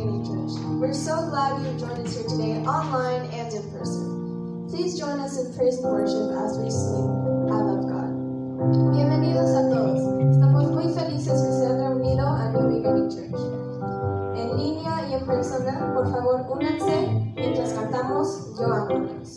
Beginning Church. We're so glad you joined us here today, online and in person. Please join us in praise and worship as we sing, I Love God. Bienvenidos a todos. Estamos muy felices que se han reunido a New Beginning Church. En línea y en persona, por favor, únanse mientras cantamos Yo Amo a Dios.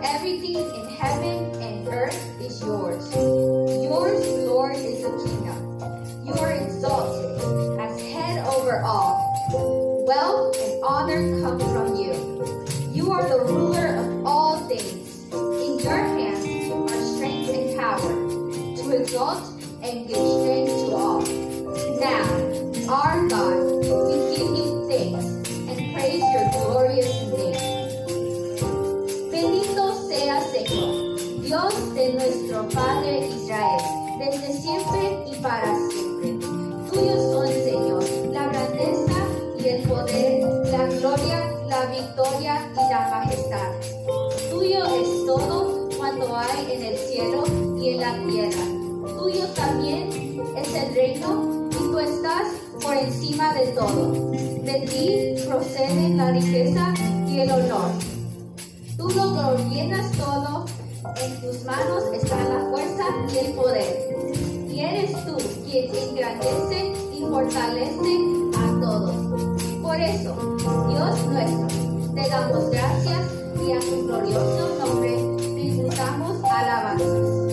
for everything in heaven and earth is yours. Yours, Lord, is the kingdom. You are exalted as head over all. Wealth and honor come from you. You are the ruler of all things. In your hands are strength and power to exalt and give strength to all. Now, our God, we give you thanks and praise your glorious name. Bendito sea Señor, Dios de nuestro Padre Israel, desde siempre y para siempre. Tuyo son, Señor, la grandeza y el poder, la gloria, la victoria y la majestad. Tuyo es todo cuanto hay en el cielo y en la tierra. Tuyo también es el reino, y tú estás por encima de todo. De ti proceden la riqueza y el honor. Tú lo gobiernas todo, en tus manos está la fuerza y el poder. Y eres tú quien engrandece y fortalece a todos. Por eso, Dios nuestro, te damos gracias y a tu glorioso nombre tributamos alabanzas.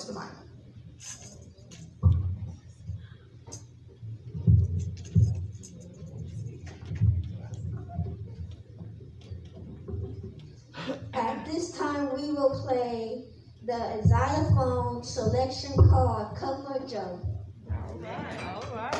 comes to mind? At this time, we will play the xylophone selection called Cover Joe. All right, all right.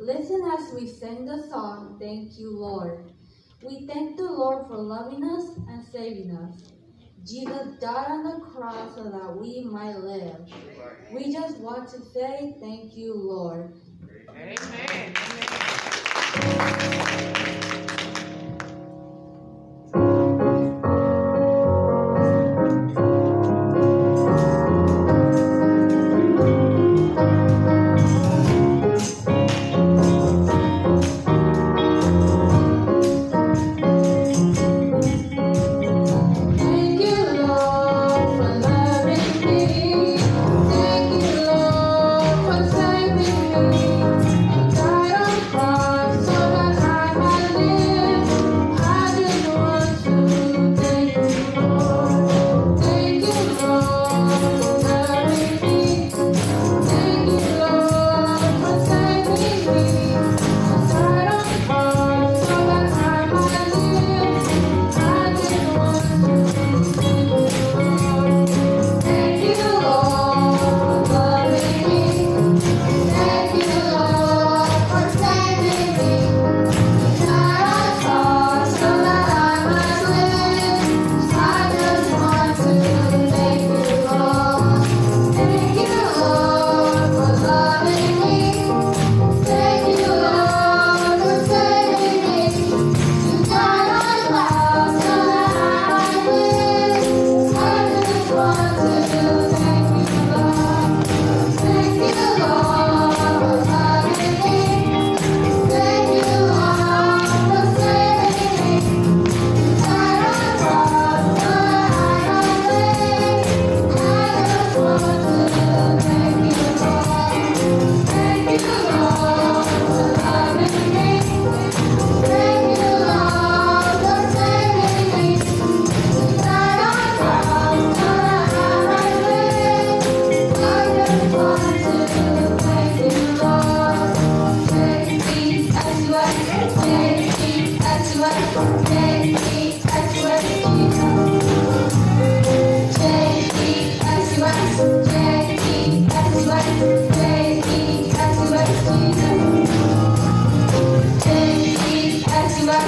Listen as we sing the song, Thank You, Lord. We thank the Lord for loving us and saving us. Jesus died on the cross so that we might live. We just want to say, thank you, Lord. Amen. Amen. I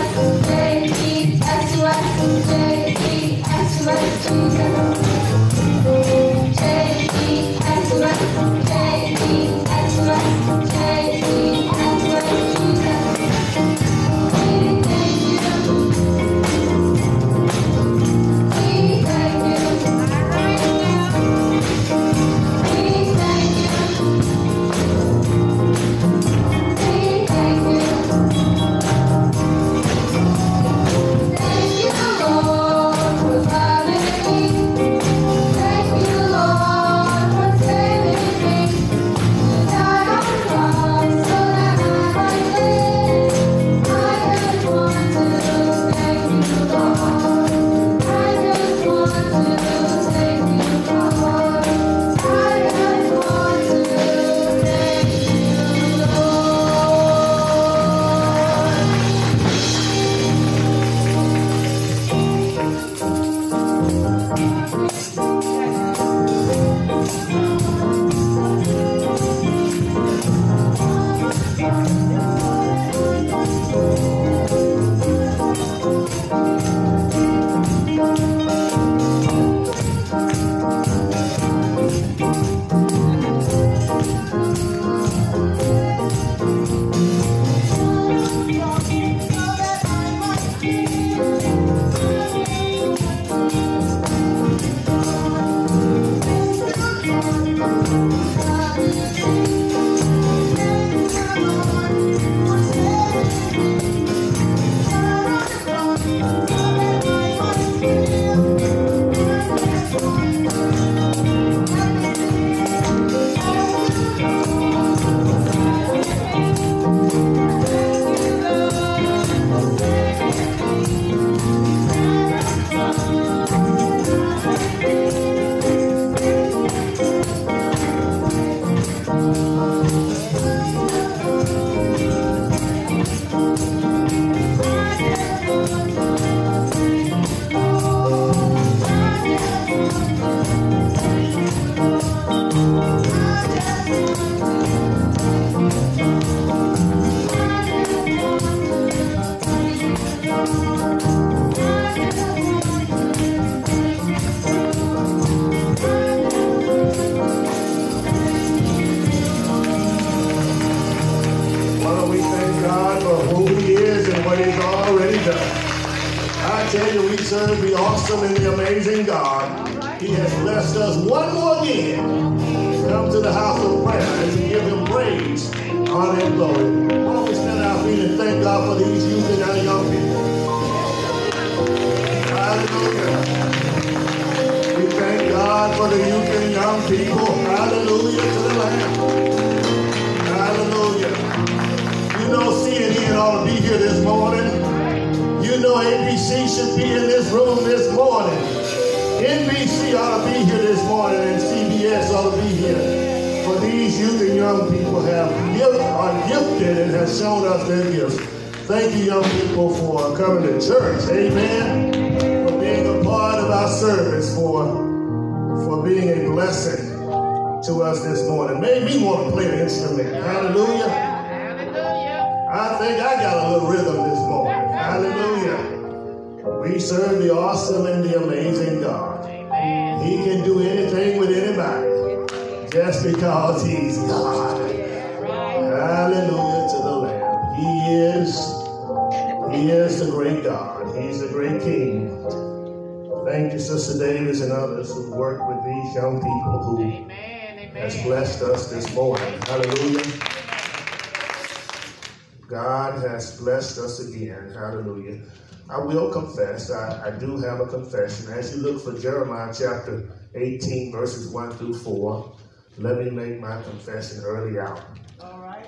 do have a confession. As you look for Jeremiah chapter 18, verses 1 through 4, let me make my confession early out. All right.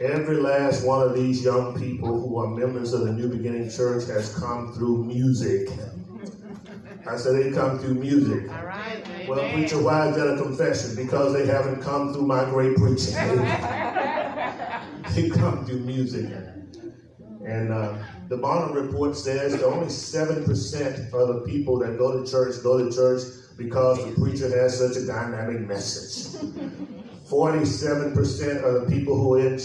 Every last one of these young people who are members of the New Beginning Church has come through music. I said they come through music. All right. Amen. Well, preacher, why is that a confession? Because they haven't come through my great preaching. They come through music. And the Barnum Report says that only 7% of the people that go to church because the preacher has such a dynamic message. 47% of the people who are in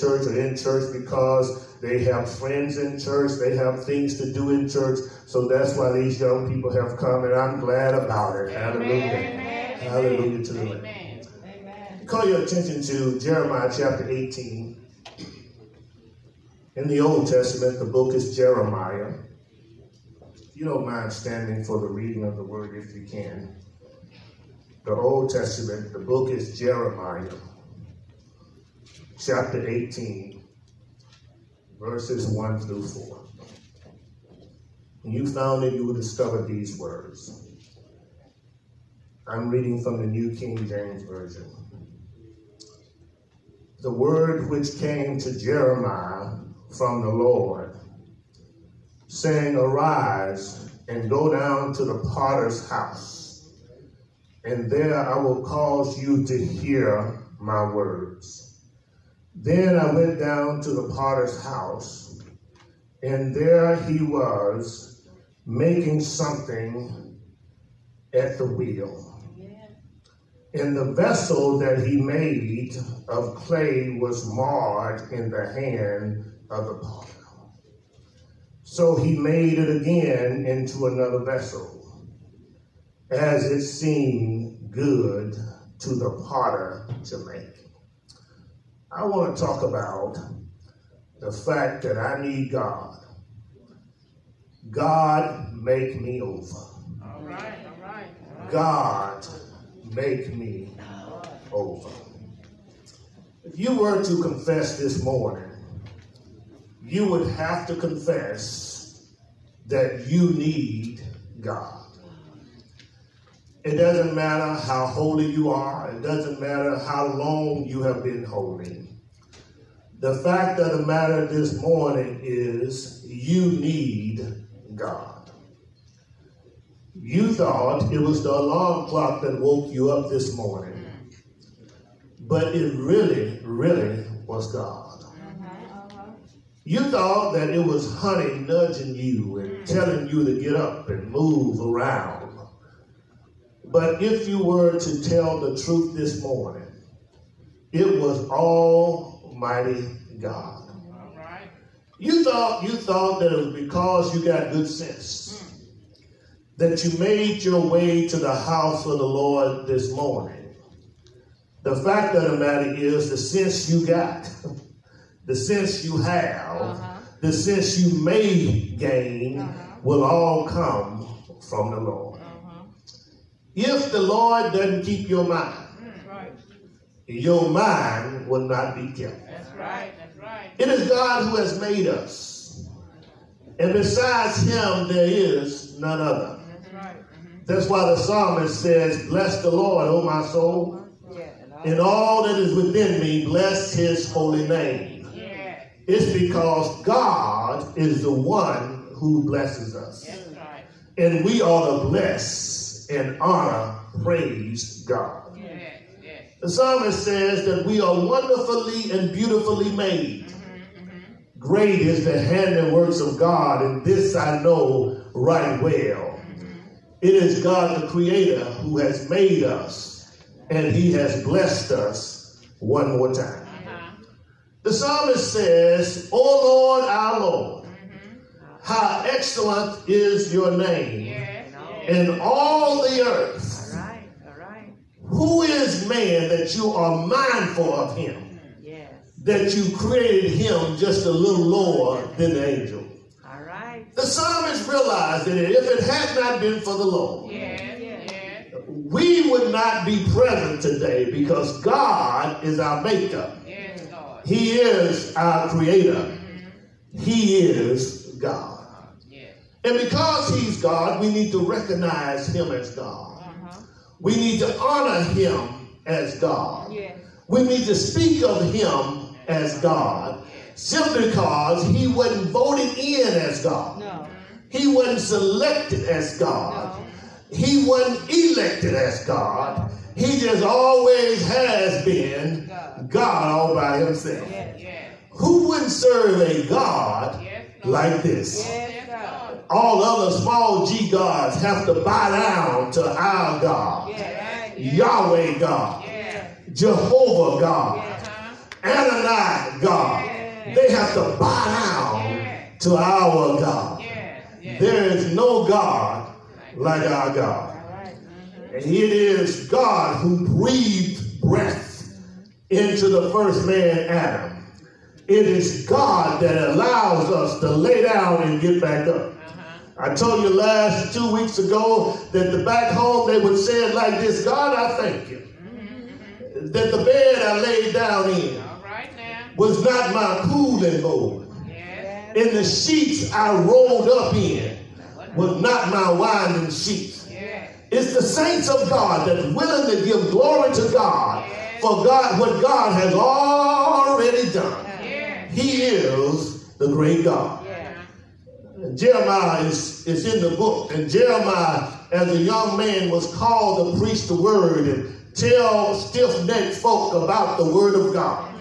church because they have friends in church. They have things to do in church. So that's why these young people have come, and I'm glad about it. Hallelujah. Amen. Hallelujah to the Lord. Call your attention to Jeremiah chapter 18. In the Old Testament, the book is Jeremiah. If you don't mind standing for the reading of the word, if you can. The Old Testament, the book is Jeremiah, chapter 18, verses 1 through 4. When you found it, you will discover these words. I'm reading from the New King James Version. The word which came to Jeremiah from the Lord, saying, Arise and go down to the potter's house, and there I will cause you to hear my words. Then I went down to the potter's house, and there he was making something at the wheel. And the vessel that he made of clay was marred in the hand of the potter. So he made it again into another vessel, as it seemed good to the potter to make. I want to talk about the fact that I need God. God, make me over. All right, all right, all right. God, make me over. If you were to confess this morning, you would have to confess that you need God. It doesn't matter how holy you are. It doesn't matter how long you have been holy. The fact of the matter this morning is you need God. You thought it was the alarm clock that woke you up this morning, but it really, really was God. You thought that it was honey nudging you and telling you to get up and move around. But if you were to tell the truth this morning, it was Almighty God. All right. You thought that it was because you got good sense that you made your way to the house of the Lord this morning. The fact of the matter is the sense you got, the sense you have, the sense you may gain, will all come from the Lord. If the Lord doesn't keep your mind, your mind will not be kept. That's right. That's right. It is God who has made us. And besides him, there is none other. That's right. That's why the psalmist says, Bless the Lord, O my soul, and all that is within me, bless his holy name. It's because God is the one who blesses us. That's right. And we ought to bless and honor, praise God. Yes, yes. The psalmist says that we are wonderfully and beautifully made. Great is the handiworks of God, and this I know right well. It is God the Creator who has made us, and he has blessed us one more time. The psalmist says, O Lord, our Lord, how excellent is your name in all the earth. All right, all right. Who is man that you are mindful of him, that you created him just a little lower than the angel? All right. The psalmist realized that if it had not been for the Lord, we would not be present today, because God is our maker. He is our creator. He is God. And because he's God, we need to recognize him as God. We need to honor him as God. We need to speak of him as God, simply because he wasn't voted in as God. He wasn't selected as God. He wasn't elected as God. He just always has been God all by himself. Who wouldn't serve a God like this? All other small g gods have to bow down to our God, Yahweh God. Jehovah God, Adonai God. They have to bow down to our God. There is no God like our God. And it is God who breathed breath into the first man, Adam. It is God that allows us to lay down and get back up. I told you 2 weeks ago that the back home, they would say it like this: God, I thank you that the bed I laid down in was not my cooling bowl. Yes. And the sheets I rolled up in was not my winding sheets. Yes. It's the saints of God that's willing to give glory to God for God, what God has already done. Yes. He is the great God. Yes. Jeremiah is in the book. And Jeremiah, as a young man, was called to preach the word and tell stiff-necked folk about the word of God.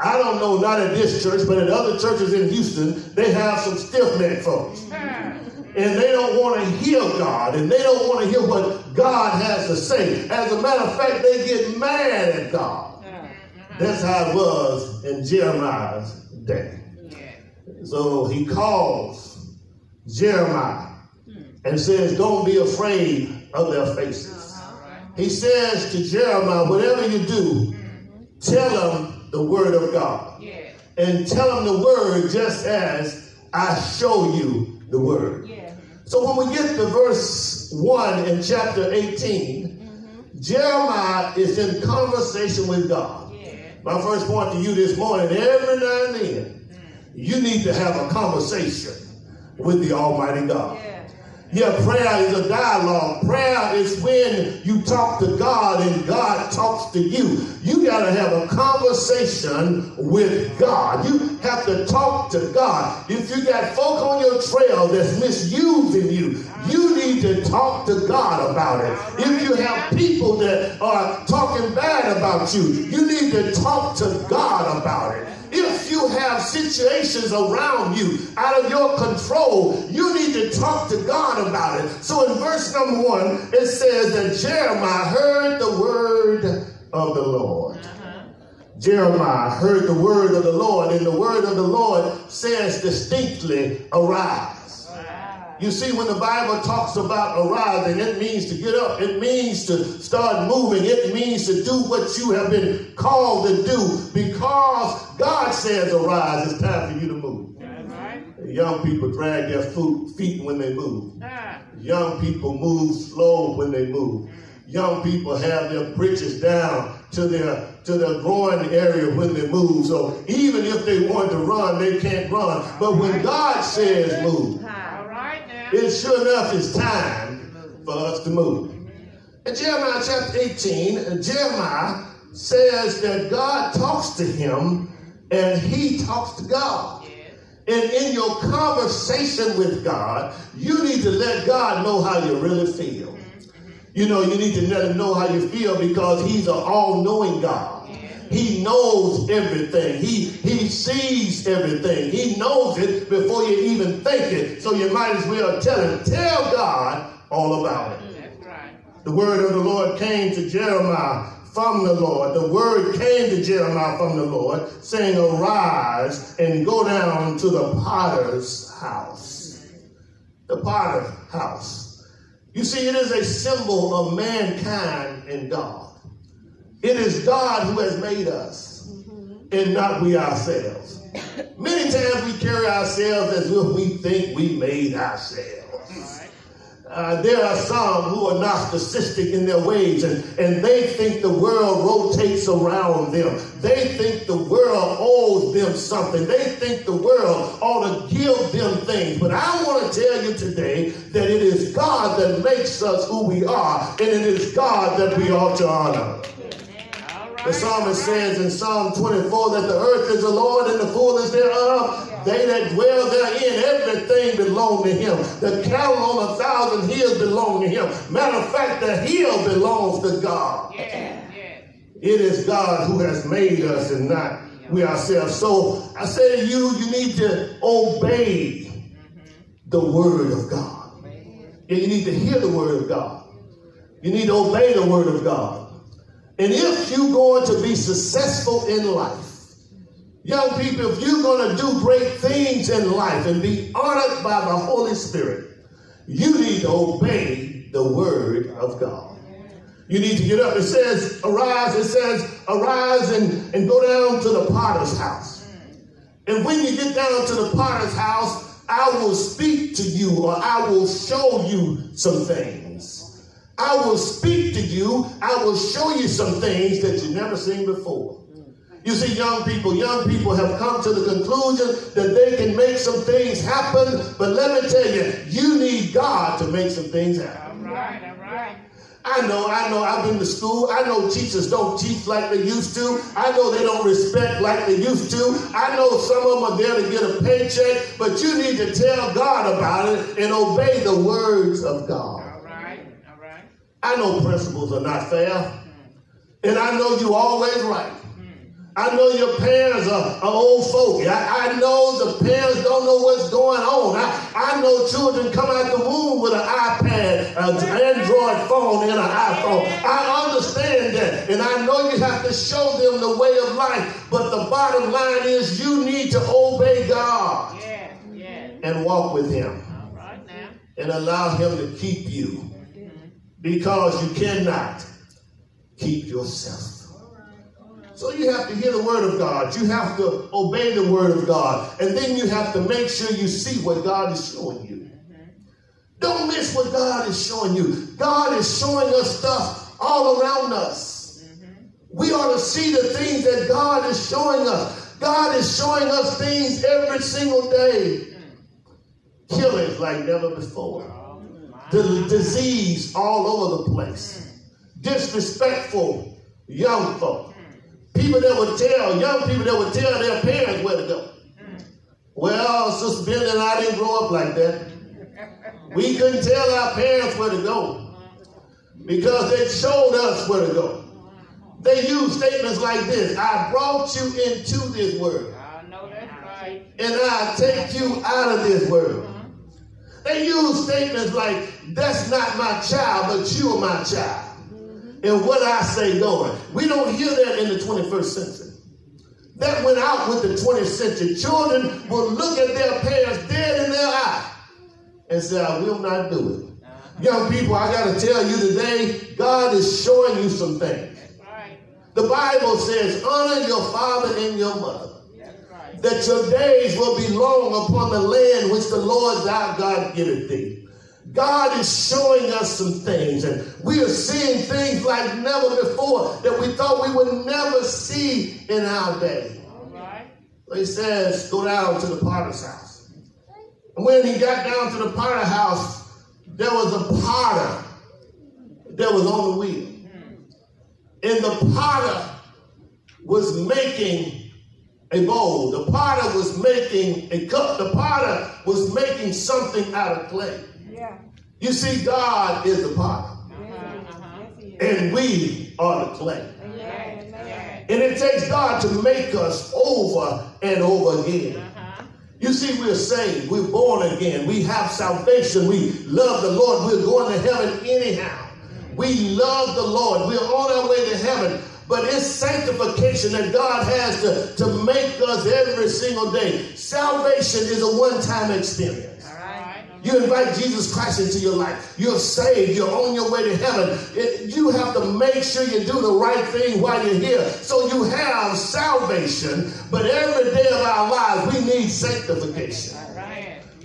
I don't know, not at this church, but at other churches in Houston, they have some stiff-necked folks. And they don't want to hear God, and they don't want to hear what God has to say. As a matter of fact, they get mad at God. That's how it was in Jeremiah's day. So he calls Jeremiah and says, don't be afraid of their faces. He says to Jeremiah, whatever you do, tell them the word of God. Yeah. And tell them the word just as I show you the word. Yeah. So when we get to verse 1 in chapter 18, Jeremiah is in conversation with God. Yeah. My first point to you this morning, every now and then, you need to have a conversation with the Almighty God. Yeah. Yeah, prayer is a dialogue. Prayer is when you talk to God and God talks to you. You got to have a conversation with God. You have to talk to God. If you got folk on your trail that's misusing you, you need to talk to God about it. If you have people that are talking bad about you, you need to talk to God about it. If you have situations around you out of your control, you need to talk to God about it. So in verse number 1, it says that Jeremiah heard the word of the Lord. Jeremiah heard the word of the Lord, and the word of the Lord says distinctly, arise. Wow. You see, when the Bible talks about arising, it means to get up. It means to start moving. It means to do what you have been called to do, because God says, arise, it's time for you to move. Right. Young people drag their feet when they move. Young people move slow when they move. Young people have their britches down to their groin area when they move. So even if they want to run, they can't run. But when God says move, it sure enough is time for us to move. In Jeremiah chapter 18, Jeremiah says that God talks to him and he talks to God. And in your conversation with God, you need to let God know how you really feel. You know, you need to let him know how you feel, because he's an all-knowing God. He knows everything. He sees everything. He knows it before you even think it. So you might as well tell him. Tell God all about it. That's right. The word of the Lord came to Jeremiah from the Lord. The word came to Jeremiah from the Lord, saying, arise and go down to the potter's house. The potter's house. You see, it is a symbol of mankind and God. It is God who has made us and not we ourselves. Many times we carry ourselves as if we think we made ourselves. There are some who are narcissistic in their ways, and they think the world rotates around them. They think the world owes them something. They think the world ought to give them things. But I want to tell you today that it is God that makes us who we are, and it is God that we ought to honor. The psalmist says in Psalm 24 that the earth is the Lord and the fullness thereof. They that dwell therein, everything belongs to him. The cattle on 1,000 hills belong to him. Matter of fact, the hill belongs to God. It is God who has made us and not we ourselves. So I say to you, you need to obey the word of God. And you need to hear the word of God. You need to obey the word of God. And if you're going to be successful in life, young people, if you're going to do great things in life and be honored by the Holy Spirit, you need to obey the word of God. You need to get up. It says, arise and go down to the potter's house. And when you get down to the potter's house, I will speak to you, or I will show you some things. I will speak to you. I will show you some things that you've never seen before. You see, young people have come to the conclusion that they can make some things happen. But let me tell you, you need God to make some things happen. All right. I know, I've been to school. I know teachers don't teach like they used to. I know they don't respect like they used to. I know some of them are there to get a paycheck, but you need to tell God about it and obey the words of God. All right. I know principles are not fair, and I know you're always right. I know your parents are old folk. I know the parents don't know what's going on. I know children come out the womb with an iPad, an Android phone, and an iPhone. I understand that, and I know you have to show them the way of life, but the bottom line is you need to obey God and walk with him and allow him to keep you, because you cannot keep yourself. So you have to hear the word of God. You have to obey the word of God. And then you have to make sure you see what God is showing you. Don't miss what God is showing you. God is showing us stuff all around us. We ought to see the things that God is showing us. God is showing us things every single day. Killings like never before. The disease all over the place. Disrespectful young folk. Young people that would tell their parents where to go. Well, Sister Ben and I didn't grow up like that. We couldn't tell our parents where to go because they showed us where to go. They used statements like this: I brought you into this world, and I take you out of this world. They used statements like, that's not my child, but you are my child. And what I say going. We don't hear that in the 21st century. That went out with the 20th century. Children will look at their parents dead in their eye and say, I will not do it. Young people, I got to tell you today, God is showing you some things. The Bible says, honor your father and your mother, that your days will be long upon the land which the Lord thy God giveth thee. God is showing us some things, and we are seeing things like never before that we thought we would never see in our day. He says, go down to the potter's house. And when he got down to the potter's house, there was a potter that was on the wheel. And the potter was making a bowl. The potter was making a cup. The potter was making something out of clay. You see, God is the potter, and we are the clay. And it takes God to make us over and over again. You see, we're saved, we're born again, we have salvation, we love the Lord, we're going to heaven anyhow. We love the Lord, we're on our way to heaven. But it's sanctification that God has to make us every single day. Salvation is a one-time experience. You invite Jesus Christ into your life. You're saved. You're on your way to heaven. You have to make sure you do the right thing while you're here. So you have salvation, but every day of our lives, we need sanctification.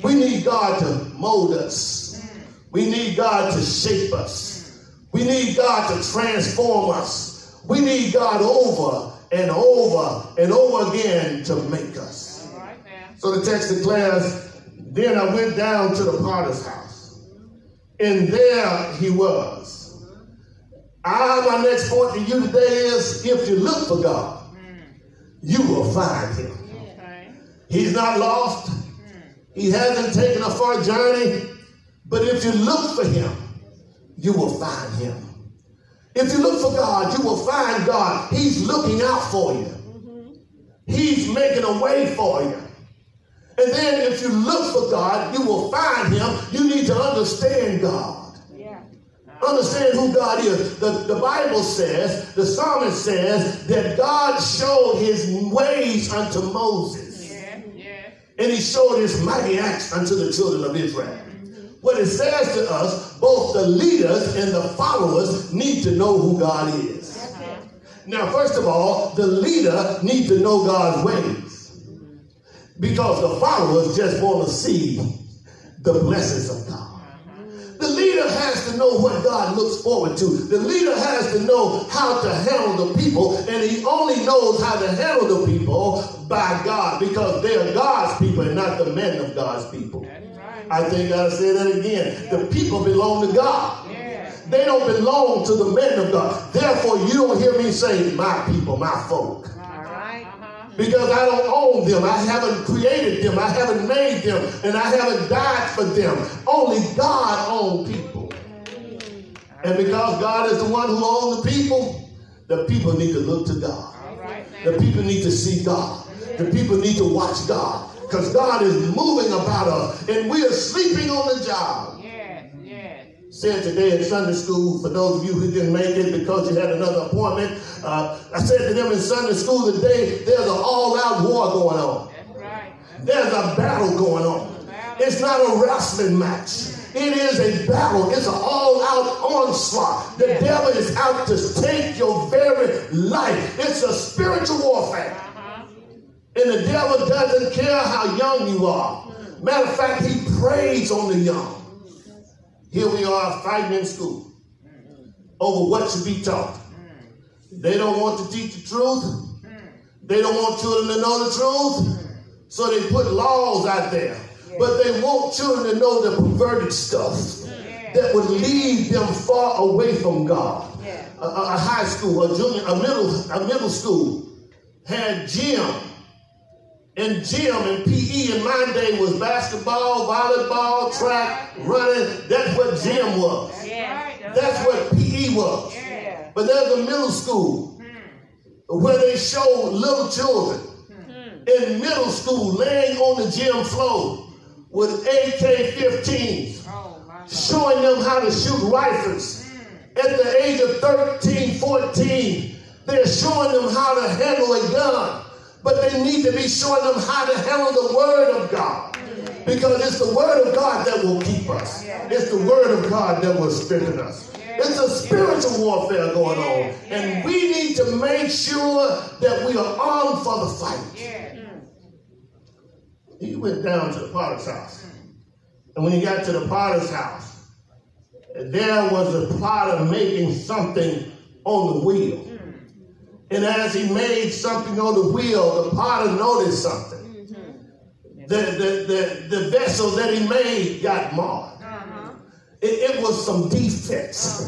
We need God to mold us. We need God to shape us. We need God to transform us. We need God over and over and over again to make us. So the text declares, then I went down to the potter's house, and there he was. My next point to you today is, if you look for God, you will find him. He's not lost. He hasn't taken a far journey. But if you look for him, you will find him. If you look for God, you will find God. He's looking out for you. He's making a way for you. And then if you look for God, you will find him. You need to understand God. understands who God is. The Bible says, the psalmist says, that God showed his ways unto Moses. Yeah, yeah. And he showed his mighty acts unto the children of Israel. What it says to us, both the leaders and the followers need to know who God is. Okay. Now, first of all, the leader needs to know God's ways, because the followers just want to see the blessings of God. The leader has to know what God looks forward to. The leader has to know how to handle the people, and he only knows how to handle the people by God, because they are God's people and not the men of God's people. I think I said that again. The people belong to God. Yeah. They don't belong to the men of God. Therefore, you don't hear me say, my people, my folk. Right. Because I don't own them. I haven't created them. I haven't made them. And I haven't died for them. Only God owns people. And because God is the one who owns the people need to look to God. Right. The people need to see God. The people need to watch God. Because God is moving about us, and we are sleeping on the job. Yes, yes. Said today in Sunday school, for those of you who didn't make it because you had another appointment, I said to them in Sunday school today, there's an all-out war going on. That's right. There's a battle going on. Battle. It's not a wrestling match. It is a battle. It's an all-out onslaught. The devil is out to take your very life. It's a spiritual warfare. And the devil doesn't care how young you are. Matter of fact, he preys on the young. Here we are fighting in school over what should be taught. They don't want to teach the truth. They don't want children to know the truth. So they put laws out there. But they want children to know the perverted stuff that would lead them far away from God. A high school, a junior, a middle school had gym. And gym and PE in my day was basketball, volleyball, track, running. That's what gym was. That's what PE was. But there's a middle school where they show little children in middle school laying on the gym floor with AK-15s, showing them how to shoot rifles. At the age of 13, 14, they're showing them how to handle a gun. But they need to be showing them how to handle the word of God. Because it's the word of God that will keep us. It's the word of God that will strengthen us. It's a spiritual warfare going on. And we need to make sure that we are armed for the fight. He went down to the potter's house. And when he got to the potter's house, there was a potter making something on the wheel. And as he made something on the wheel, the potter noticed something. The vessel that he made got marred. It was some defects.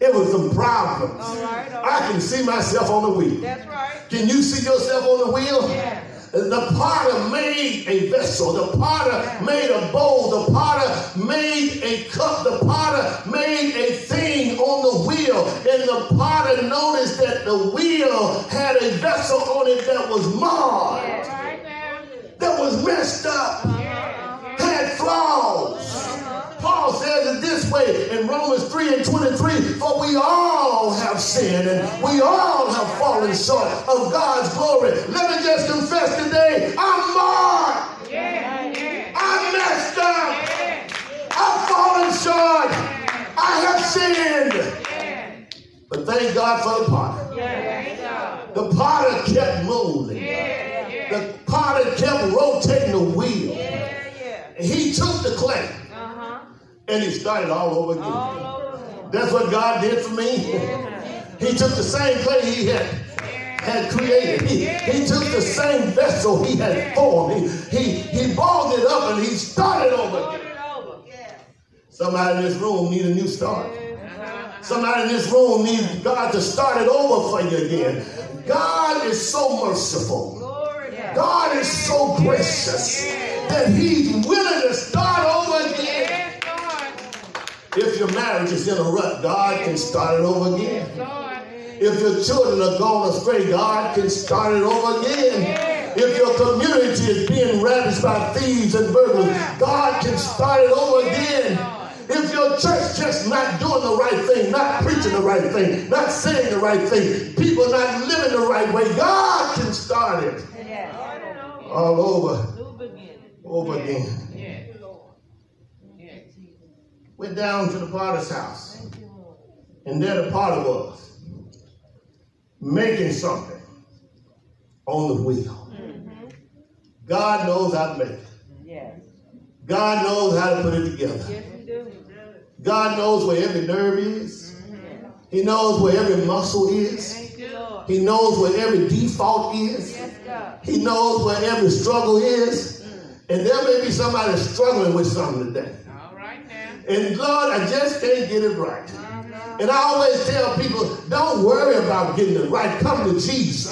It was some problems. All right. I can see myself on the wheel. That's right. Can you see yourself on the wheel? Yeah. The potter made a vessel. The potter made a bowl. The potter made a cup. The potter made a thing on the wheel. And the potter noticed that the wheel had a vessel on it that was marred. That was messed up. Had flaws. Paul says it this way in Romans 3 and 23, for we all have sinned and we all have fallen short of God's glory. Let me just confess today, I'm marred. I'm messed up. I've fallen short. I have sinned. But thank God for the potter. The potter kept moving. The potter kept rotating the wheel. He took the clay. And he started all over again. That's what God did for me. He took the same clay he had created. He took the same vessel he had formed. He balled it up and he started over again. Somebody in this room needs a new start. Somebody in this room needs God to start it over for you again. God is so merciful. God is so gracious that he's willing to start over again. If your marriage is in a rut, God can start it over again. If your children are gone astray, God can start it over again. If your community is being ravaged by thieves and burglars, God can start it over again. If your church just not doing the right thing, not preaching the right thing, not saying the right thing, people not living the right way, God can start it all over again. Went down to the potter's house, and there the potter was making something on the wheel. Mm-hmm. God knows how to make it. Yes. God knows how to put it together. Yes, he do. God knows where every nerve is. Mm-hmm. He knows where every muscle is. Thank you, Lord. He knows where every default is. Yes, God. He knows where every struggle is. Mm. And there may be somebody struggling with something today. All right, man. And Lord, I just can't get it right. And I always tell people, don't worry about getting it right. Come to Jesus.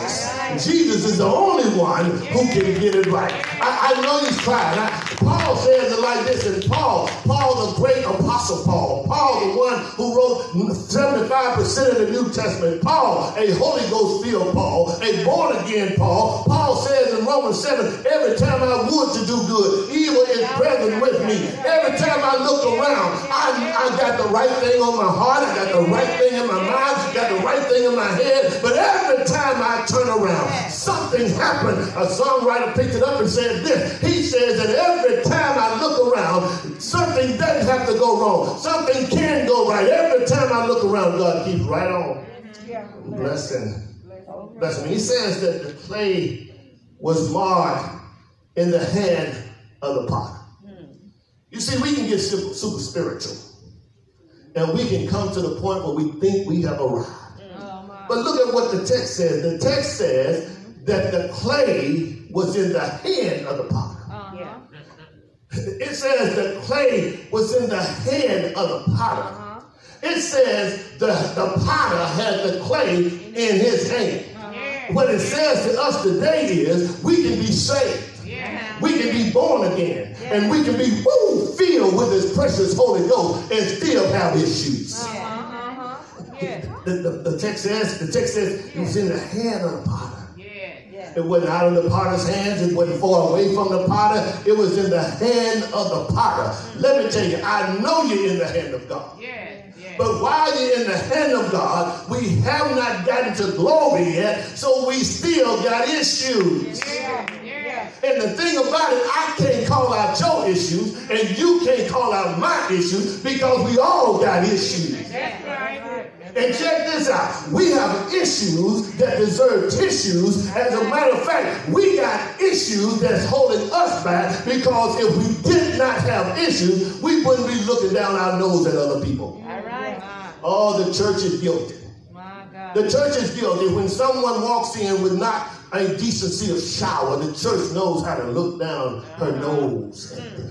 Jesus is the only one who can get it right. I know he's trying. Paul says it like this, and Paul the great apostle Paul the one who wrote 75% of the New Testament, Paul, a Holy Ghost filled Paul, a born again Paul. Paul says in Romans 7, every time I would to do good, evil is present with me. Every time I look around, I got the right thing on my heart, I got the right thing in my mind, I got the right thing in my head, but every time I turn around, something happened. A songwriter picked it up and said this. He says that every time I look around, something doesn't have to go wrong. Something can go right. Every time I look around, God keeps right on. Blessing. He says that the clay was marred in the hand of the potter. You see, we can get super spiritual. And we can come to the point where we think we have arrived. But look at what the text says. The text says that the clay was in the hand of the potter. It says the clay was in the hand of the potter. It says the potter had the clay in his hand. What it says to us today is we can be saved. We can be born again, and we can be filled with his precious Holy Ghost and still have issues. The text says it was in the hand of the potter. It wasn't out of the potter's hands. It wasn't far away from the potter. It was in the hand of the potter. Let me tell you, I know you're in the hand of God. But while you're in the hand of God, we have not gotten to glory yet, so we still got issues. And the thing about it, I can't call out your issues, and you can't call out my issues, because we all got issues. That's right. And check this out. We have issues that deserve tissues. As a matter of fact, we got issues that's holding us back, because if we did not have issues, we wouldn't be looking down our nose at other people. All right. Oh, the church is guilty. My God. The church is guilty. When someone walks in with not a decency of shower, the church knows how to look down her nose at them.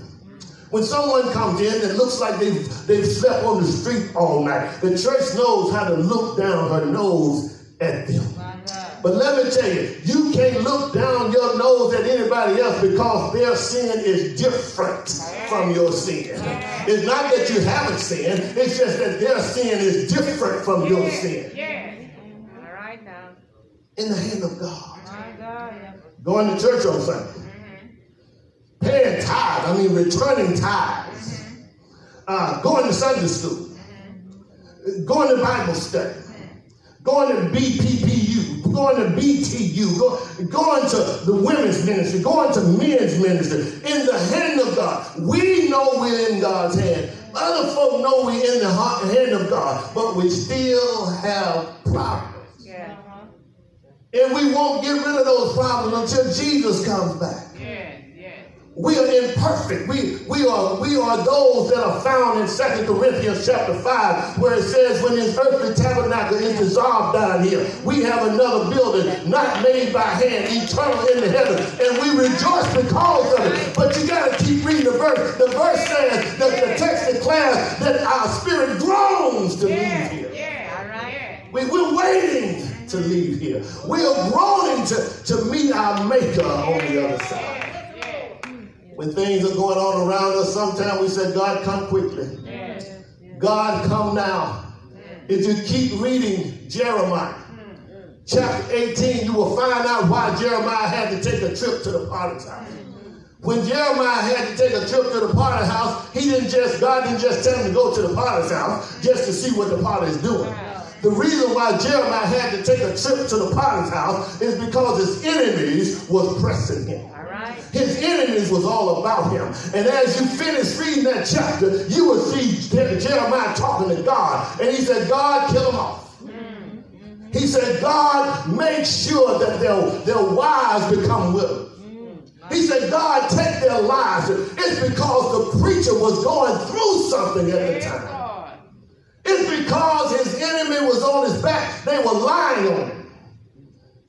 When someone comes in that looks like they've slept on the street all night, the church knows how to look down her nose at them. But let me tell you, you can't look down your nose at anybody else, because their sin is different from your sin. It's not that you haven't sinned, it's just that their sin is different from your sin. In the hand of God. Going to church on Sunday. Paying tithes. Returning tithes. Going to Sunday school. Going to Bible study. Going to BPPU. Going to BTU. Going to the women's ministry. Going to men's ministry. In the hand of God. We know we're in God's hand. Other folk know we're in the hand of God. But we still have problems. And we won't get rid of those problems until Jesus comes back. We are imperfect. We are those that are found in Second Corinthians chapter 5, where it says, when this earthly tabernacle is dissolved down here, we have another building, not made by hand, eternal in the heaven, and we rejoice because of it. But you got to keep reading the verse. The verse says that the text declares that our spirit groans to leave here. We're waiting to leave here. We are groaning to meet our maker on the other side. When things are going on around us, sometimes we say, God, come quickly. God, come now. If you keep reading Jeremiah chapter 18, you will find out why Jeremiah had to take a trip to the potter's house. When Jeremiah had to take a trip to the potter's house, God didn't just tell him to go to the potter's house just to see what the potter is doing. The reason why Jeremiah had to take a trip to the potter's house is because his enemies was pressing him. His enemies was all about him. And as you finish reading that chapter, you will see Jeremiah talking to God. And he said, God, kill them off. He said, God, make sure that their wives become widows. He said, God, take their lives. It's because the preacher was going through something at the time. It's because his enemy was on his back. They were lying on him.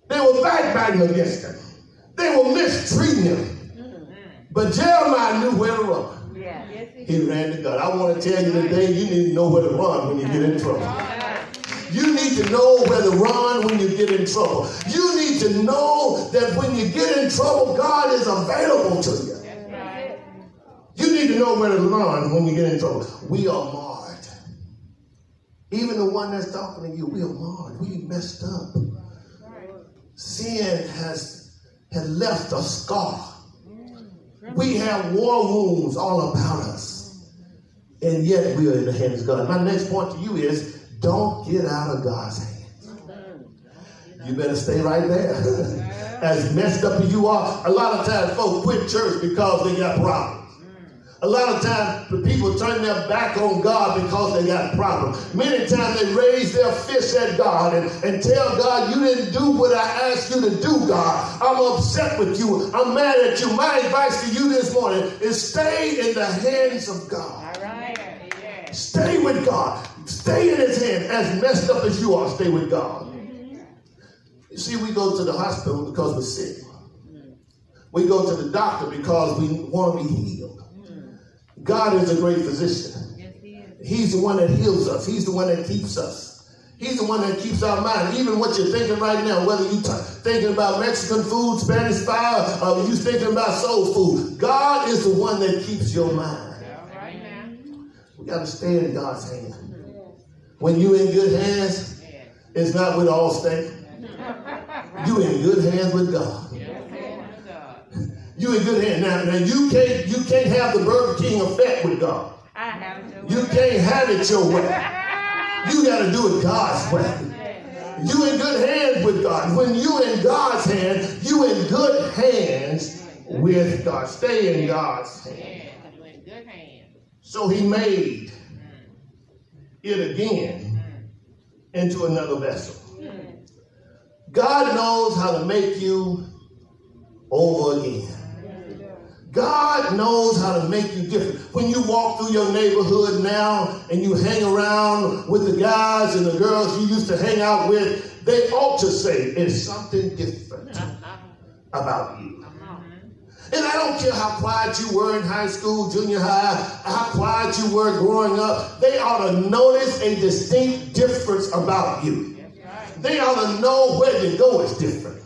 They were backbiting against him. They were mistreating him. But Jeremiah knew where to run. He ran to God. I want to tell you today, you need to know where to run when you get in trouble. You need to know where to run when you get in trouble. You need to know that when you get in trouble, God is available to you. You need to know where to run when you get in trouble. We are marred. Even the one that's talking to you, we are marred. We messed up. Sin has left a scar. We have war wounds all about us. And yet we are in the hands of God. My next point to you is, don't get out of God's hands. You better stay right there. As messed up as you are, a lot of times folks quit church because they got problems. A lot of times people turn their back on God because they got problems. Many times they raise their fist at God and tell God, you didn't do what I asked you to do, God. I'm upset with you. I'm mad at you. My advice to you this morning is stay in the hands of God. All right. Yeah. Stay with God. Stay in his hand. As messed up as you are, stay with God. You see, we go to the hospital because we're sick. We go to the doctor because we want to be healed. God is a great physician. He's the one that heals us. He's the one that keeps us. He's the one that keeps our mind. Even what you're thinking right now, whether you're thinking about Mexican food, Spanish style, or you're thinking about soul food, God is the one that keeps your mind. We got to stay in God's hand. When you in good hands, it's not with Allstate. You in good hands with God. You in good hands. Now you can't have the Burger King effect with God. You can't have it your way. You got to do it God's way. You in good hands with God. When you in God's hands, you in good hands with God. Stay in God's hands. So he made it again into another vessel. God knows how to make you over again. God knows how to make you different. When you walk through your neighborhood now and you hang around with the guys and the girls you used to hang out with, they ought to say it's something different about you. And I don't care how quiet you were in high school, junior high, how quiet you were growing up. They ought to notice a distinct difference about you. They ought to know where you go is different.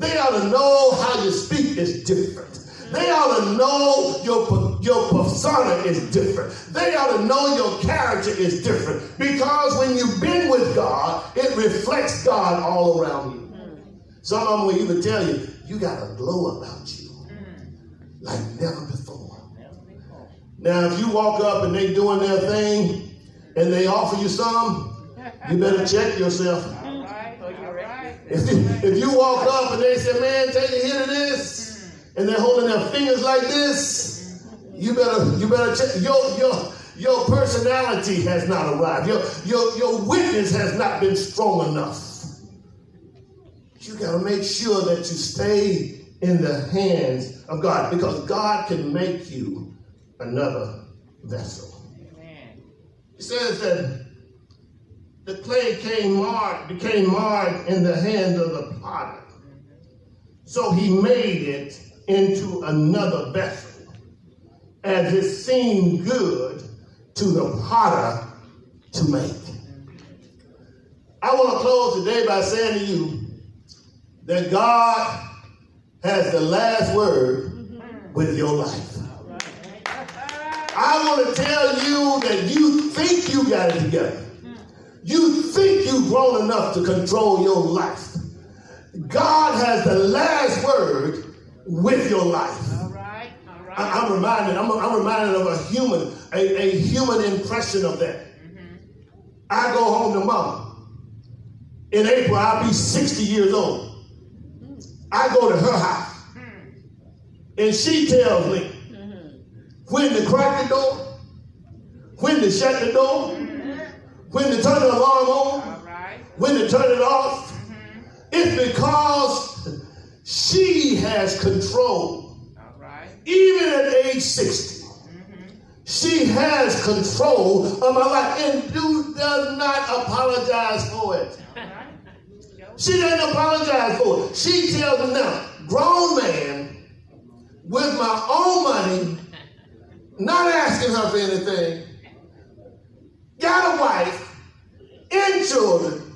They ought to know how you speak is different. They ought to know your persona is different. They ought to know your character is different. Because when you've been with God, it reflects God all around you. Some of them will even tell you, you got a glow about you. Like never before. Now, if you walk up and they doing their thing and they offer you some, you better check yourself. If you walk up and they say, man, take a hit of this, and they're holding their fingers like this, you better check. Your personality has not arrived. Your witness has not been strong enough. You gotta make sure that you stay in the hands of God, because God can make you another vessel. Amen. It says that the clay became marred in the hand of the potter. So he made it into another vessel, as it seemed good to the potter to make. I want to close today by saying to you that God has the last word with your life. I want to tell you that you think you got it together. You think you've grown enough to control your life. God has the last word with your life. I'm reminded of a human impression of that. Mm-hmm. I go home to mama. In April, I'll be 60 years old. I go to her house. And she tells me when to crack the door, when to shut the door, when to turn the alarm on, when to turn it off. It's because she has control. Even at age 60, she has control of my life and does not apologize for it. She doesn't apologize for it. She tells me now, grown man, with my own money, not asking her for anything, got a wife and children,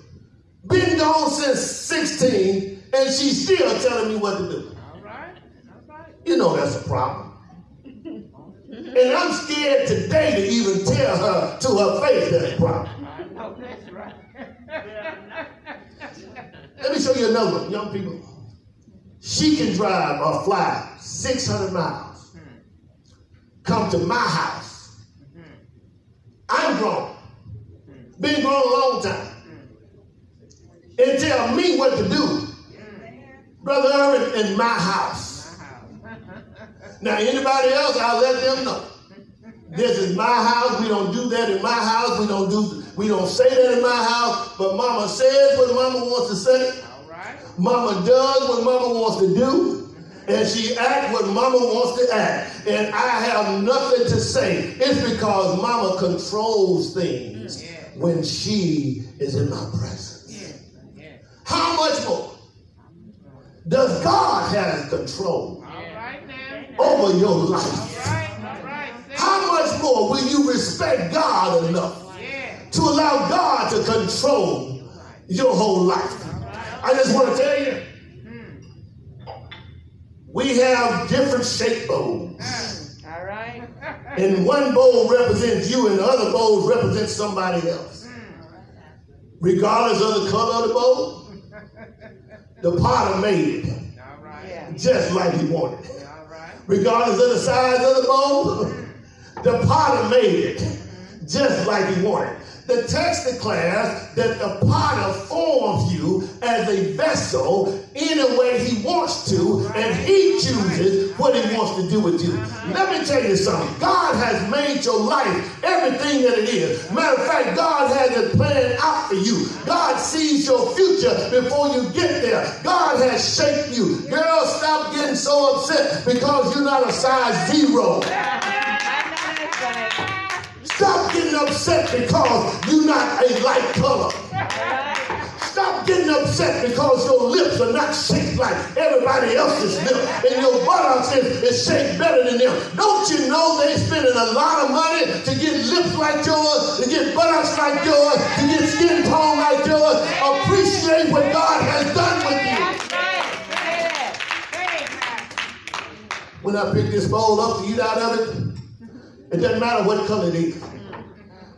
been gone since 16, and she's still telling me what to do. All right. You know that's a problem. And I'm scared today to even tell her to her face that's a problem. I know that's right. Let me show you another one, young people. She can drive or fly 600 miles. Come to my house. I'm grown. Been grown a long time. And tell me what to do. Brother Irvin, in my house. Now, anybody else, I'll let them know. This is my house. We don't do that in my house. We don't say that in my house. But mama says what mama wants to say. Mama does what mama wants to do, and she acts what mama wants to act, and I have nothing to say. It's because mama controls things when she is in my presence. How much more does God have control over your life? How much more will you respect God enough to allow God to control your whole life? I just want to tell you, we have different shape bowls. All right. And one bowl represents you and the other bowl represents somebody else. Regardless of the color of the bowl, the potter made it just like he wanted. Regardless of the size of the bowl, the potter made it just like he wanted. The text declares that the potter forms you as a vessel in a way he wants to, and he chooses what he wants to do with you. Let me tell you something. God has made your life everything that it is. Matter of fact, God has it planned out for you. God sees your future before you get there. God has shaped you. Girl, stop getting so upset because you're not a size 0. Stop getting upset because you're not a light color. Stop getting upset because your lips are not shaped like everybody else's lips and your buttocks is shaped better than them. Don't you know they're spending a lot of money to get lips like yours, to get buttocks like yours, to get skin tone like yours? Appreciate what God has done with you. When I pick this bowl up to eat out of it, it doesn't matter what color it is.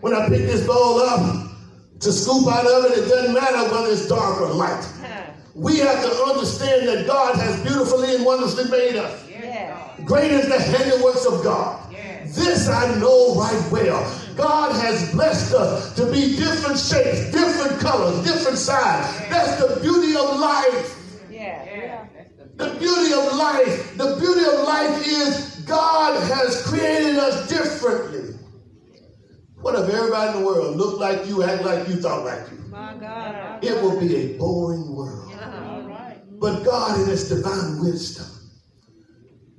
When I pick this bowl up to scoop out of it, it doesn't matter whether it's dark or light. We have to understand that God has beautifully and wonderfully made us. Great is the handiworks of God. This I know right well. God has blessed us to be different shapes, different colors, different sizes. That's the beauty of life. The beauty of life. The beauty of life is God has created us differently. What if everybody in the world looked like you, act like you, thought like you? My God. It will be a boring world. Yeah. But God in his divine wisdom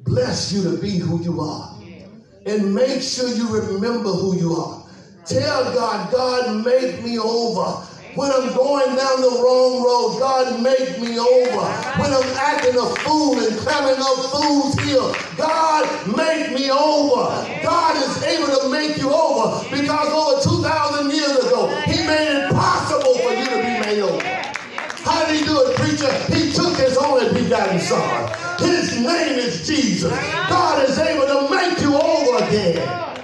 bless you to be who you are. And make sure you remember who you are. Tell God, God, make me over. When I'm going down the wrong road, God, make me over. When I'm acting a fool and climbing up fool's hill, God, make me over. God is able to make you over because over 2,000 years ago, he made it possible for you to be made over. How did he do it, preacher? He took his only begotten son. His name is Jesus. God is able to make you over again.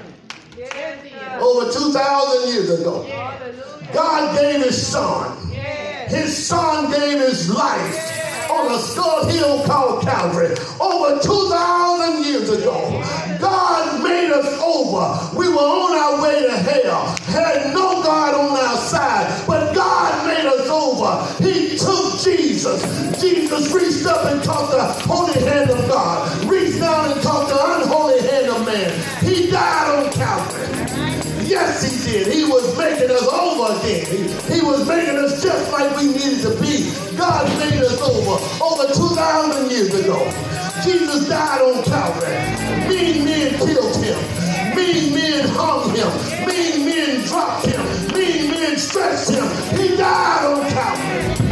Over 2,000 years ago. God gave his son. His son gave his life on on a small hill called Calvary over 2,000 years ago. God made us over. We were on our way to hell. Had no God on our side, but God made us over. He took Jesus. Jesus reached up and caught the holy hand of God. Reached down and caught the unholy hand of man. He died on Calvary. Yes, he did. He was making us over again. He was making us just like we needed to be. God made us over 2,000 years ago. Jesus died on Calvary. Mean men killed him. Mean men hung him. Mean men dropped him. Mean men stretched him. He died on Calvary.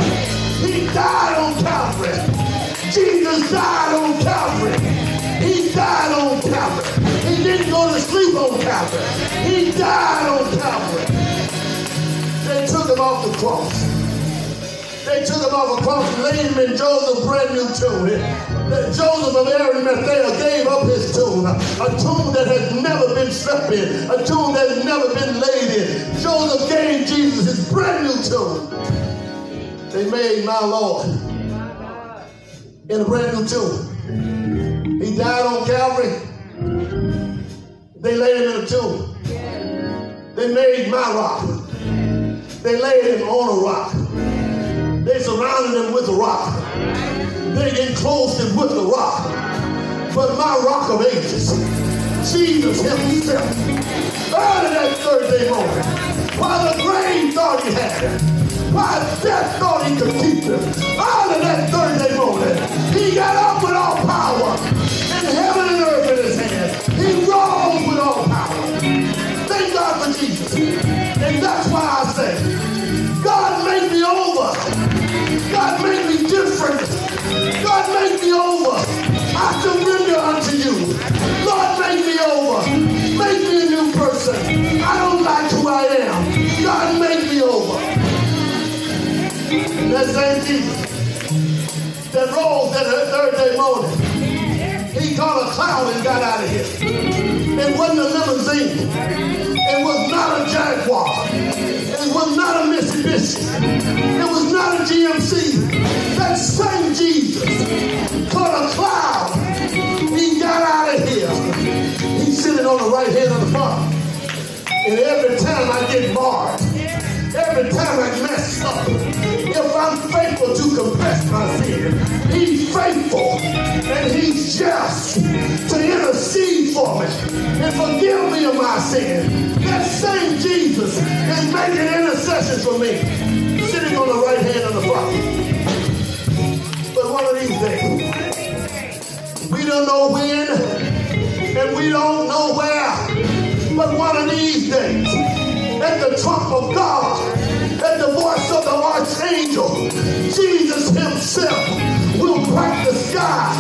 He died on Calvary. Jesus died on Calvary. He died on Calvary. He didn't go to sleep on Calvary. He died on Calvary. They took him off the cross. They took him off the cross and laid him in Joseph's brand new tomb. Joseph of Arimathea gave up his tomb, a tomb that has never been slept in, a tomb that has never been laid in. Joseph gave Jesus his brand new tomb. They made my Lord in a brand new tomb. He died on Calvary. They laid him in a tomb. They made my rock. They laid him on a rock. They surrounded him with a rock. They enclosed him with a rock. But my rock of ages, Jesus himself, early that third day morning, while the grave thought he had him, while death thought he could keep him, early that third day morning, he got up with all power and heaven and earth in his hands. He rose with all power. Thank God for Jesus. And that's why I say, God made me over. God made me different. God made me over. I surrender unto you. Lord, make me over. Make me a new person. I don't like who I am. God, make me over. That same Jesus that rose that third day morning, he caught a cloud and got out of here. It wasn't a limousine. It was not a Jaguar. It was not a Mitsubishi. It was not a GMC. That same Jesus caught a cloud. He got out of here. He's sitting on the right hand of the Father. And every time I get marred, every time I mess up, if I'm faithful to confess my sin, he's faithful and he's just to intercede for me and forgive me of my sin. That same Jesus is making intercessions for me, sitting on the right hand of the Father. But one of these days, we don't know when and we don't know where, but one of these days, at the trump of God, at the voice of the archangel, Jesus himself will crack the sky,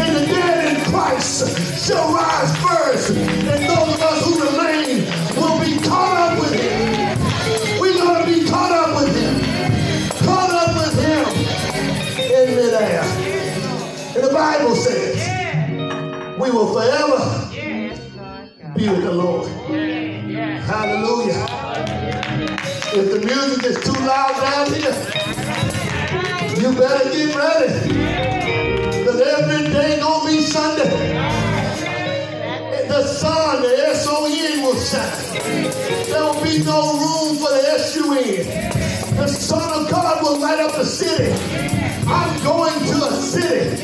and the dead in Christ shall rise first, and those of us who remain will be caught up with him. We're going to be caught up with him. Caught up with him in midair. And the Bible says we will forever be with the Lord. Hallelujah. If the music is too loud down here, you better get ready. Because every day gonna be Sunday. And the sun, the S-O-N will shine. There'll be no room for the S-U-N. The Son of God will light up the city. I'm going to a city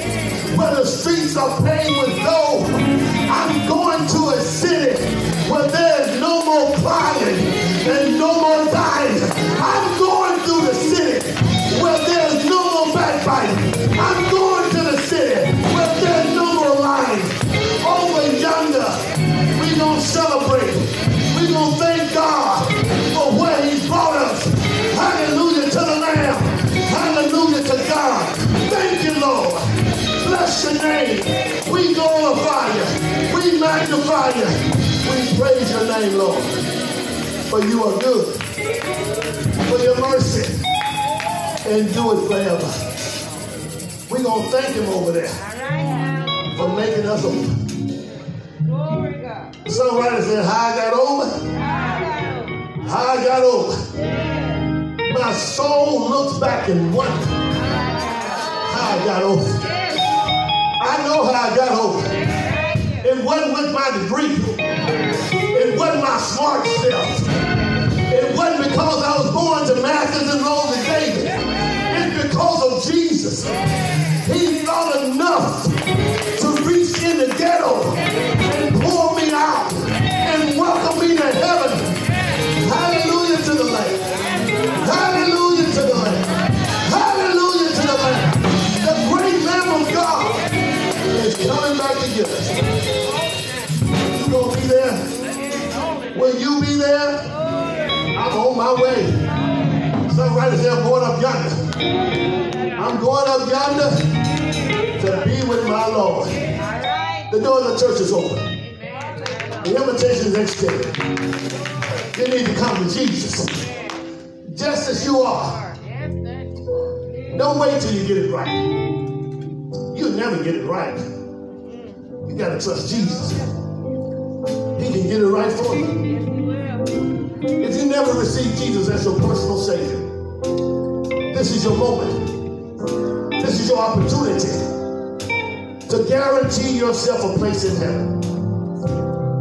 where the streets are paved with gold. I'm going to a city where there's no more crying and no more dying. I'm going through the city where there's no more backbiting. I'm going to the city where there's no more lying. Over yonder, we're going to celebrate. We're going to thank God for where he's brought us. Hallelujah to the Lamb. Hallelujah to God. Thank you, Lord. Bless your name. We glorify you. We magnify you. We praise your name, Lord. For you are good, for your mercy, and do it forever. We're going to thank him over there for making us over. The songwriter said, how I got over, how I got over. My soul looks back and wonders how how I got over. I know how I got over. It wasn't with my degree. It wasn't my smart self. It wasn't because I was born to Masters and Rolls and Davis. It's because of Jesus. He thought enough to reach in the ghetto and pour me out and welcome me to heaven. Hallelujah to the Lamb. Hallelujah to the Lamb. Hallelujah to the Lamb. The great Lamb of God is coming back to get us. You gonna be there? Will you be there? I'm on my way. Somebody said, I'm going up yonder. I'm going up yonder to be with my Lord. The door of the church is open. The invitation is extended. You need to come to Jesus, just as you are. Don't wait till you get it right. You'll never get it right. You gotta trust Jesus. He can get it right for you. If you never receive Jesus as your personal Savior, this is your moment. This is your opportunity to guarantee yourself a place in heaven.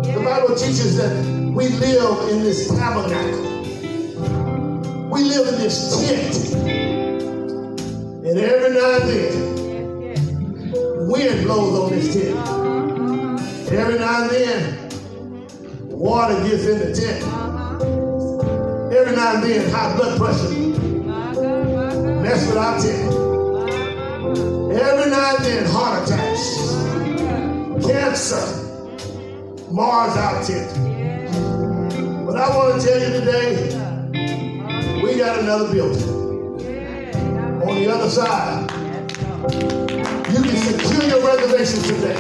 The Bible teaches that we live in this tabernacle. We live in this tent. And every now and then, wind blows on this tent. Every now and then, water gets in the tent. Every now and then, high blood pressure. That's what I tell. Every now and then, heart attacks, cancer, Mars out tent. But I want to tell you today, we got another building. On the other side, you can secure your reservations today.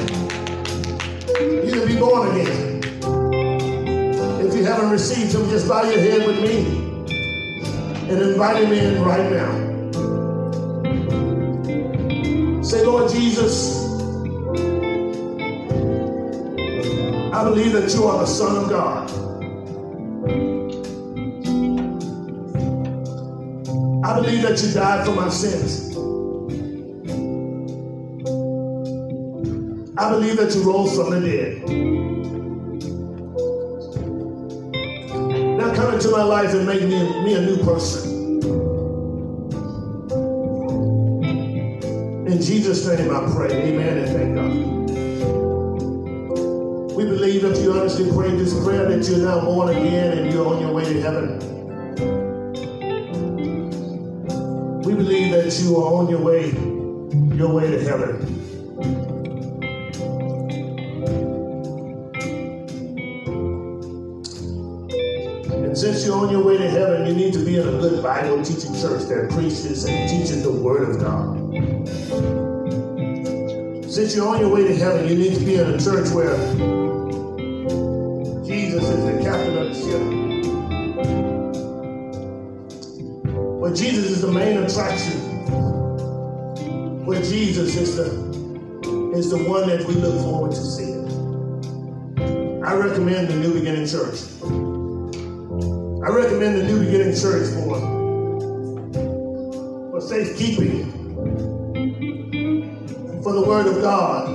You can be born again. If you haven't received Him, just bow your head with me and invite Him in right now. Say, Lord Jesus, I believe that You are the Son of God. I believe that You died for my sins. I believe that You rose from the dead. Now come into my life and make me a new person. In Jesus' name I pray. Amen and thank God. We believe if you honestly pray this prayer that you're now born again and you're on your way to heaven. We believe that you are on your way to heaven. And since you're on your way to heaven, you need to be in a good Bible teaching church that preaches and teaches the Word of God. Since you're on your way to heaven, you need to be in a church where Jesus is the captain of the ship. Where Jesus is the main attraction. Where Jesus is the one that we look forward to seeing. I recommend the New Beginning Church. I recommend the New Beginning Church for safekeeping, for the Word of God.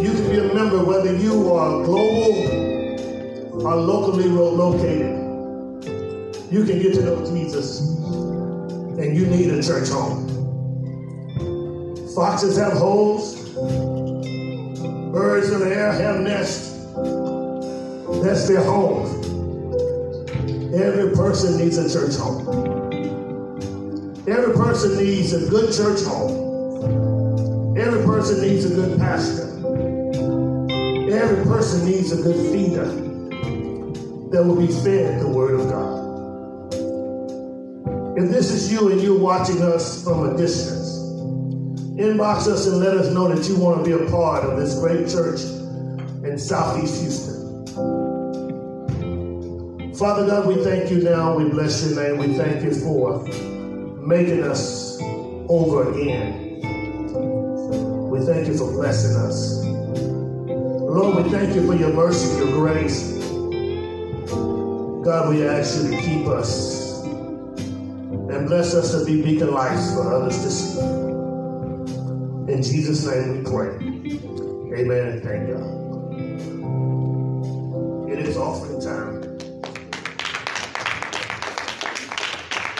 You can be a member whether you are global or locally located. You can get to know Jesus, and you need a church home. Foxes have holes. Birds in the air have nests. That's their home. Every person needs a church home. Every person needs a good church home. Every person needs a good pastor. Every person needs a good feeder that will be fed the Word of God. If this is you and you're watching us from a distance, inbox us and let us know that you want to be a part of this great church in Southeast Houston. Father God, we thank You now. We bless Your name. We thank You for making us over again. We thank You for blessing us. Lord, we thank You for Your mercy, Your grace. God, we ask You to keep us. and bless us to be beacon lights for others to see. In Jesus' name we pray. Amen and thank God. It is offering time.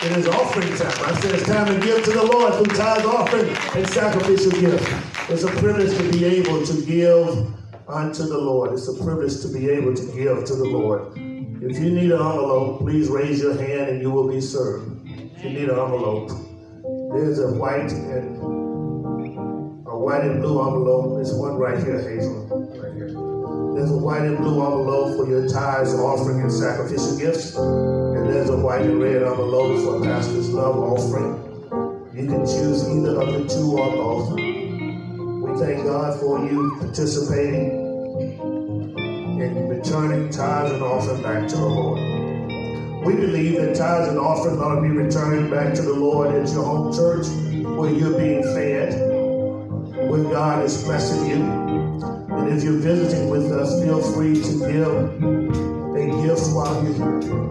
It is offering time. I said it's time to give to the Lord through tithes, offering, and sacrificial gifts. It's a privilege to be able to give unto the Lord. It's a privilege to be able to give to the Lord. If you need an envelope, please raise your hand and you will be served. If you need an envelope, there's a white and blue envelope. There's one right here, Hazel. Right here. There's a white and blue envelope for your tithes, offering, and sacrificial gifts. And there's a white and red envelope for pastor's love offering. You can choose either of the two or both. We thank God for you participating and returning tithes and offering back to the Lord. We believe that tithes and offering ought to be returned back to the Lord at your home church, where you're being fed, where God is blessing you. And if you're visiting with us, feel free to give a gift while you're here.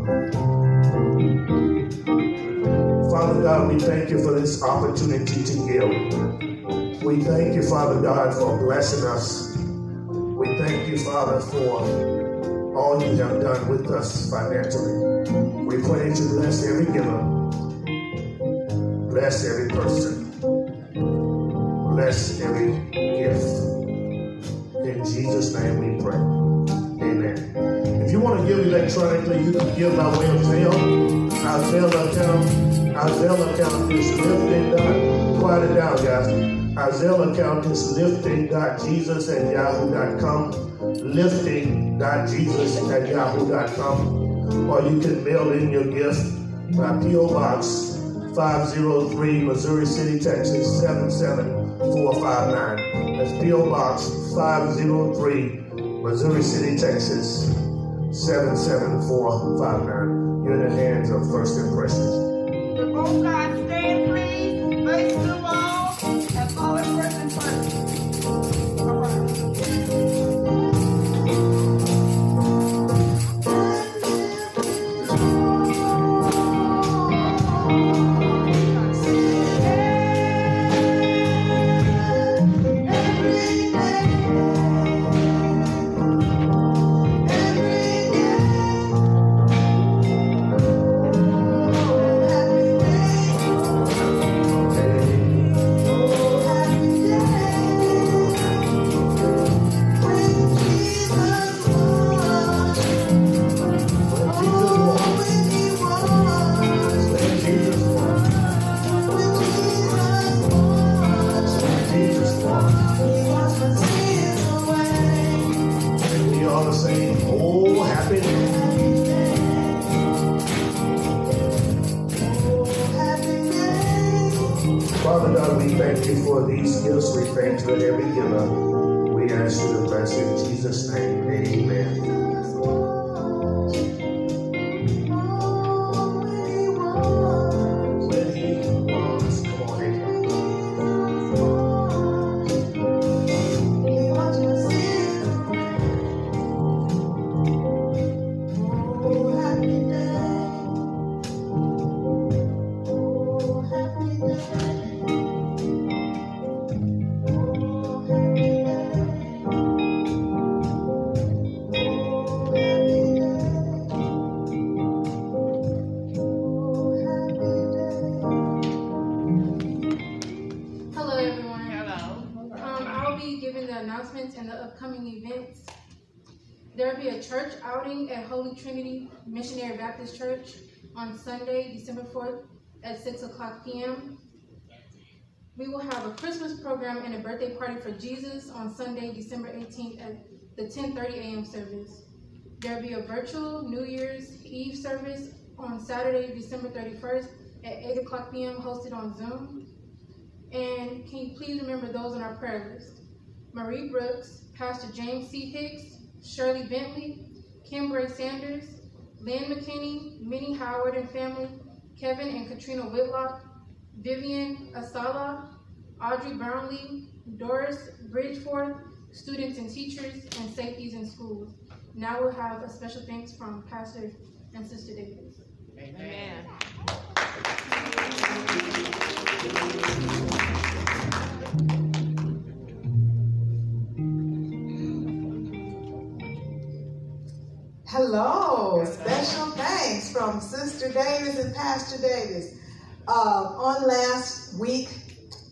Father God, we thank you for this opportunity to give. We thank you, Father God, for blessing us. We thank you, Father, for all you have done with us financially. We pray to bless every giver, bless every person, bless every gift. In Jesus' name we pray. Amen. If you want to give electronically, you can give by way of mail. Our Zelle account, is lifted. Quiet it down, guys. Our Zelle account is lifting.jesus@yahoo.com, lifting.jesus@yahoo.com, or you can mail in your gift by P.O. Box 503, Missouri City, Texas 77459. That's P.O. Box 503, Missouri City, Texas 77459. You're in the hands of First Impressions. The most God stand, please. Face to the wall. All in person first. All right. Missionary Baptist Church on Sunday, December 4th at 6 o'clock p.m. We will have a Christmas program and a birthday party for Jesus on Sunday, December 18th at the 10:30 a.m. service. There will be a virtual New Year's Eve service on Saturday, December 31st at 8 o'clock p.m. hosted on Zoom. And can you please remember those on our prayer list? Marie Brooks, Pastor James C. Hicks, Shirley Bentley, Kim Gray Sanders, Lynn McKinney, Minnie Howard and family, Kevin and Katrina Whitlock, Vivian Asala, Audrey Brownlee, Doris Bridgeforth, students and teachers, and safeties in schools. Now we'll have a special thanks from Pastor and Sister Davis. Amen. Hello, special thanks from Sister Davis and Pastor Davis. On last week,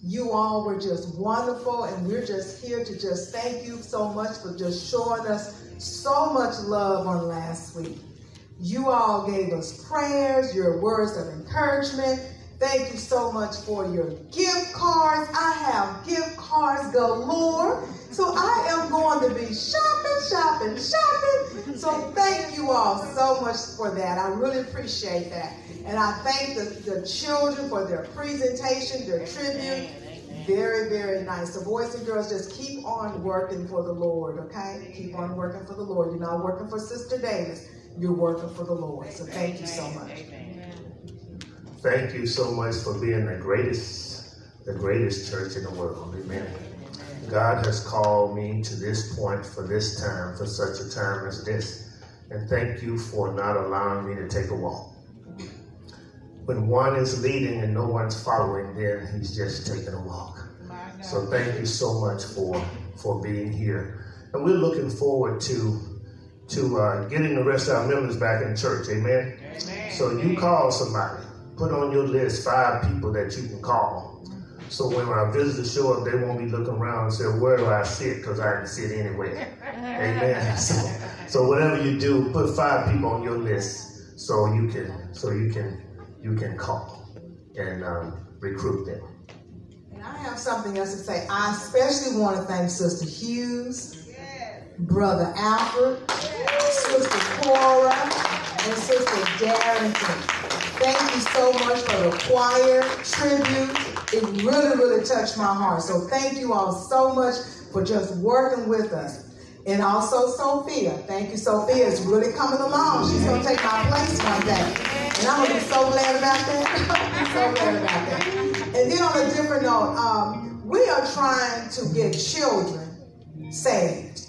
you all were just wonderful, and we're just here to just thank you so much for just showing us so much love on last week. You all gave us prayers, your words of encouragement. Thank you so much for your gift cards. I have gift cards galore. So I am going to be shopping. So thank you all so much for that. I really appreciate that. And I thank the children for their presentation, their tribute. Very, very nice. So boys and girls, just keep on working for the Lord, okay? Keep on working for the Lord. You're not working for Sister Davis. You're working for the Lord. So thank you so much. Thank you so much for being the greatest church in the world. Amen. God has called me to this point for this time, for such a time as this. And thank you for not allowing me to take a walk. When one is leading and no one's following, then he's just taking a walk. So thank you so much for being here. And we're looking forward to getting the rest of our members back in church. Amen? Amen. So you call somebody. Put on your list 5 people that you can call. So when our visitors show up, they won't be looking around and say, where do I sit? Because I can sit anywhere. Amen. So whatever you do, put 5 people on your list so you can call and recruit them. And I have something else to say. I especially want to thank Sister Hughes, yes. Brother Alfred, yes. Sister Cora, yes. and Sister Darrington. Thank you so much for the choir tribute. It really, really touched my heart. So thank you all so much for just working with us. And also Sophia. Thank you, Sophia. It's really coming along. She's going to take my place one day. And I'm going to be so glad about that. I'm so glad about that. And then on a different note, we are trying to get children saved.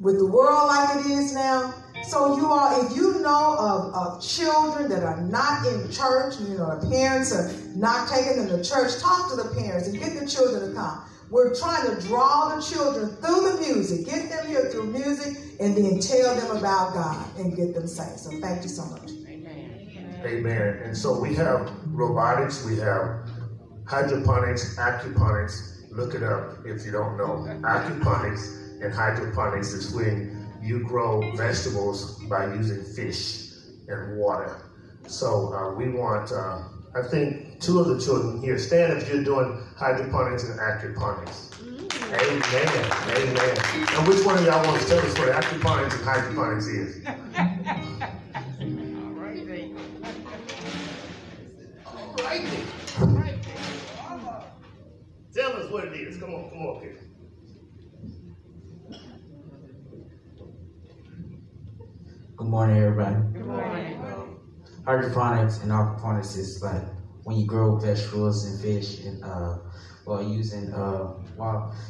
With the world like it is now, so you all, if you know of children that are not in church, you know, the parents are not taking them to church, talk to the parents and get the children to come. We're trying to draw the children through the music, get them here through music, and then tell them about God and get them saved. So thank you so much. Amen. Amen. And so we have robotics, we have hydroponics, acupuncture. Look it up if you don't know. Acupuncture and hydroponics is when you grow vegetables by using fish and water. So we want, I think, 2 of the children here. Stand if you're doing hydroponics and aquaponics. Mm-hmm. Amen, amen. And which one of y'all wants to tell us what aquaponics and hydroponics is? All right then. Tell us what it is. Come on, kid. Good morning, everybody. Good morning. Hydroponics and aquaponics is like when you grow vegetables and fish and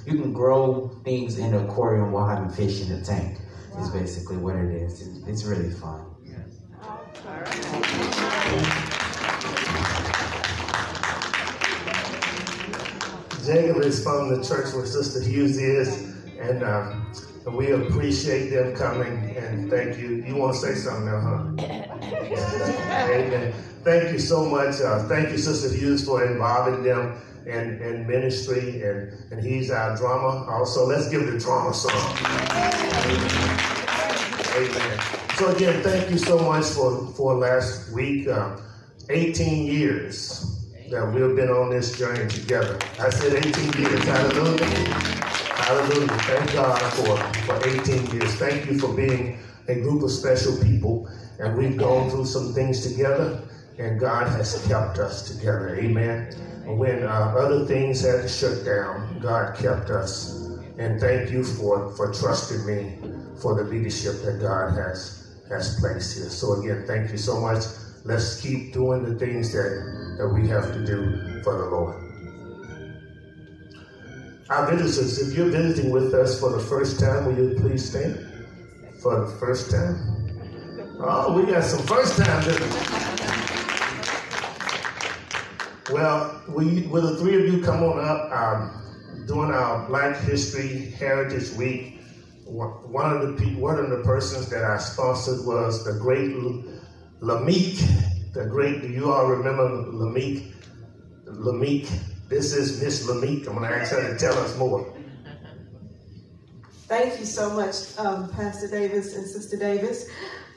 you can grow things in an aquarium while having fish in a tank. Wow. Is basically what it is. It's really fun. Yes. All right. Jacob is from the church where Sister Hughes is, and we appreciate them coming, and thank you. You want to say something now, huh? Amen. Thank you so much. Thank you, Sister Hughes, for involving them in ministry, and he's our drama. Also, let's give the drama song. Amen. So again, thank you so much for last week. 18 years that we've been on this journey together. I said 18 years. Hallelujah. Hallelujah. Thank God for 18 years. Thank you for being a group of special people. And we've gone through some things together, and God has kept us together. Amen. When other things had to shut down, God kept us. And thank you for trusting me for the leadership that God has placed here. So again, thank you so much. Let's keep doing the things that we have to do for the Lord. Our visitors, if you're visiting with us for the first time, will you please stand? For the first time? Oh, we got some first time visitors. Well, will the three of you come on up? During our Black History Heritage Week, one of the persons that I sponsored was the great Lamik. Do you all remember Lamik? This is Miss Lamik. I'm going to ask her to tell us more. Thank you so much, Pastor Davis and Sister Davis,